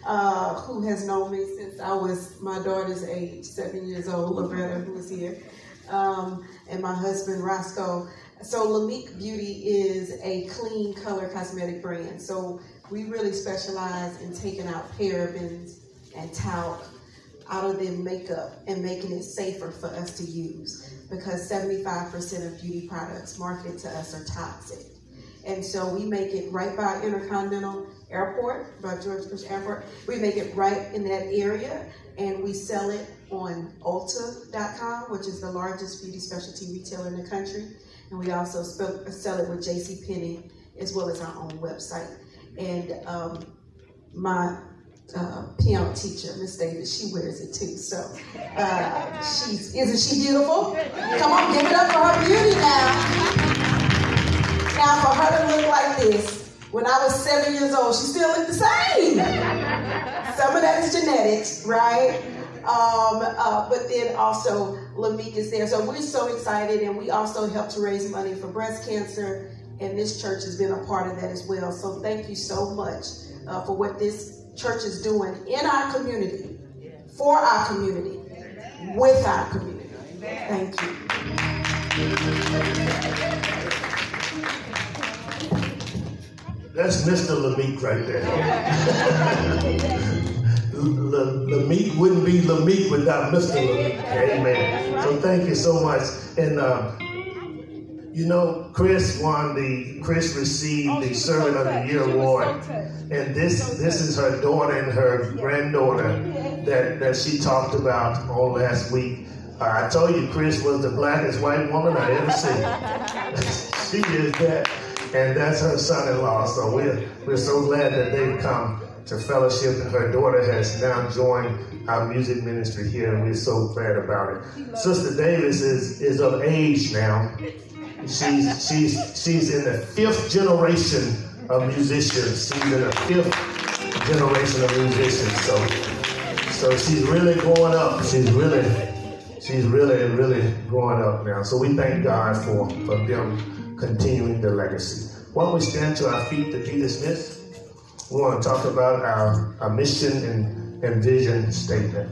who has known me since I was my daughter's age, 7 years old, Loretta, who is here, and my husband, Roscoe. So Lamik Beauty is a clean color cosmetic brand. So we really specialize in taking out parabens and talc out of their makeup and making it safer for us to use, because 75% of beauty products marketed to us are toxic. And so we make it right by Intercontinental Airport, by George Bush Airport. We make it right in that area, and we sell it on Ulta.com, which is the largest beauty specialty retailer in the country. And we also sell it with JCPenney, as well as our own website. And my piano teacher, Miss Davis, she wears it too. So isn't she beautiful? Come on, give it up for her beauty now. Now for her to look like this, when I was 7 years old, she still looked the same. Some of that is genetics, right? But then also Lamik is there. So we're so excited, and we also help to raise money for breast cancer, and this church has been a part of that as well. So thank you so much for what this church is doing in our community, for our community, with our community. Thank you. That's Mr. Lamik right there. Lamik wouldn't be Lamik without Mr. Lamik. Amen. So thank you so much. And Chris received the Servant of the Year award. And this is her daughter and her granddaughter that she talked about all last week. I told you Chris was the blackest white woman I ever seen. She is that. And that's her son-in-law, so we're so glad that they've come to fellowship, and her daughter has now joined our music ministry here, and we're so glad about it. Sister Davis is of age now. She's in the fifth generation of musicians. So she's really growing up. She's really growing up now. So we thank God for them continuing the legacy. Why don't we stand to our feet to be dismissed? We want to talk about our mission and vision statement.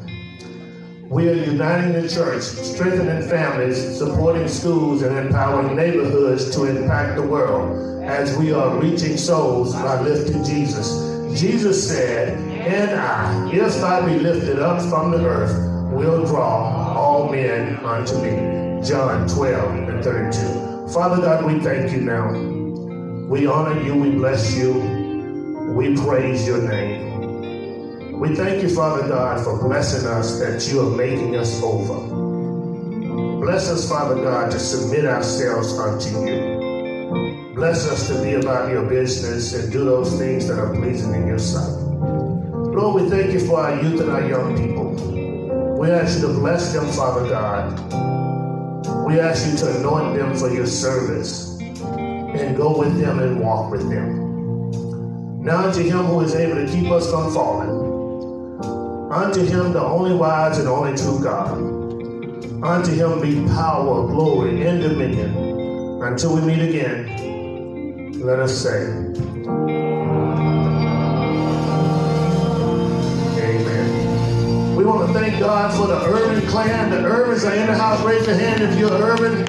We are uniting the church, strengthening families, supporting schools, and empowering neighborhoods to impact the world as we are reaching souls by lifting Jesus. Jesus said, "And I, if I be lifted up from the earth, will draw all men unto me." John 12:32. Father God, we thank you now. We honor you, we bless you, we praise your name. We thank you, Father God, for blessing us that you are making us over. Bless us, Father God, to submit ourselves unto you. Bless us to be about your business and do those things that are pleasing in your sight. Lord, we thank you for our youth and our young people. We ask you to bless them, Father God. We ask you to anoint them for your service and go with them and walk with them. Now unto him who is able to keep us from falling, unto him the only wise and only true God, unto him be power, glory, and dominion until we meet again. Let us say, amen. We want to thank God for the Urban Clan. The Urbans are in the house. Raise your hand if you're Urban.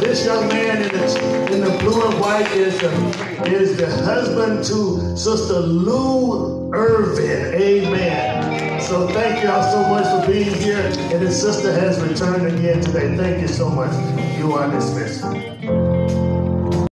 This young man in the blue and white is the husband to Sister Lou Irvin. Amen. So thank y'all so much for being here. And his sister has returned again today. Thank you so much. You are dismissed.